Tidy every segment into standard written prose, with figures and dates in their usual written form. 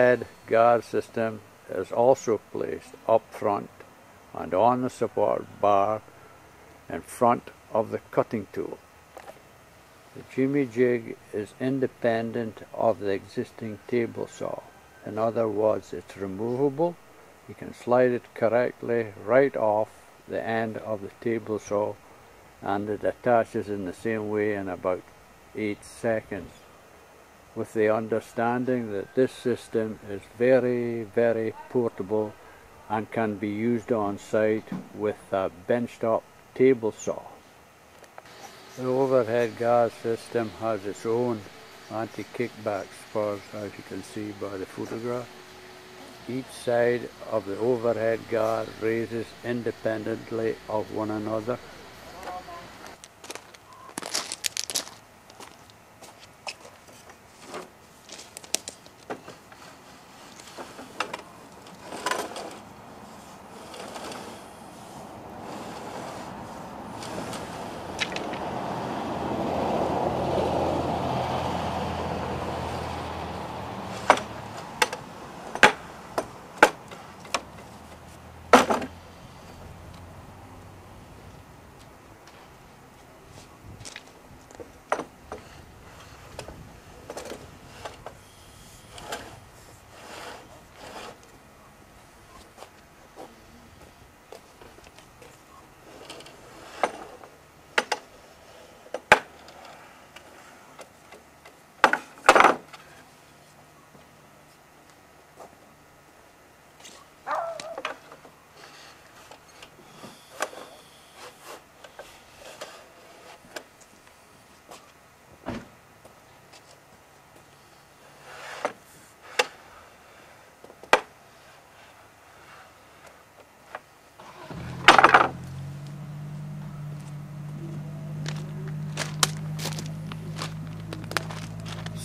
overhead guard system is also placed up front and on the support bar in front of the cutting tool. The Jimmy Jig is independent of the existing table saw. In other words, it's removable. You can slide it correctly right off the end of the table saw, and it attaches in the same way in about 8 seconds, with the understanding that this system is very, very portable and can be used on site with a benchtop table saw. The overhead guard system has its own anti-kickback spurs, as you can see by the photograph. Each side of the overhead guard raises independently of one another.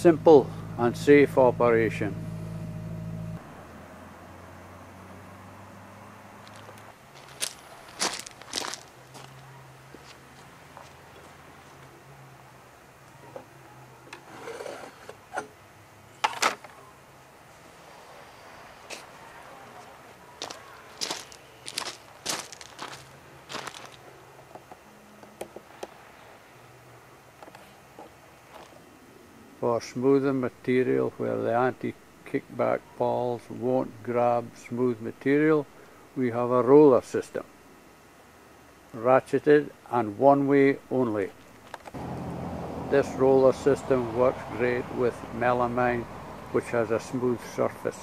Simple and safe operation. For smoother material where the anti-kickback balls won't grab smooth material, we have a roller system, ratcheted and one way only. This roller system works great with melamine, which has a smooth surface.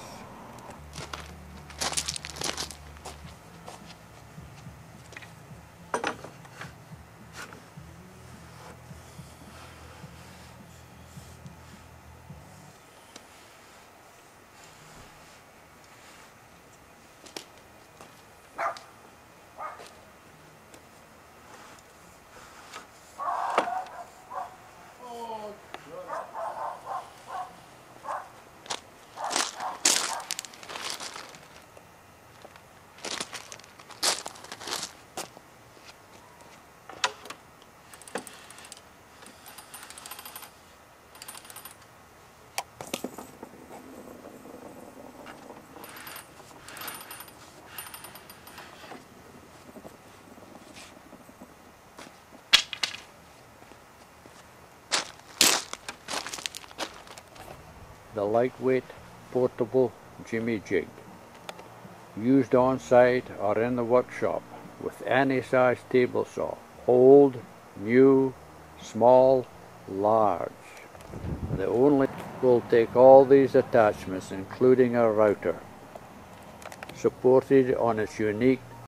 The lightweight, portable Jimmy Jig, used on site or in the workshop with any size table saw, old, new, small, large. The only will take all these attachments, including a router, supported on its unique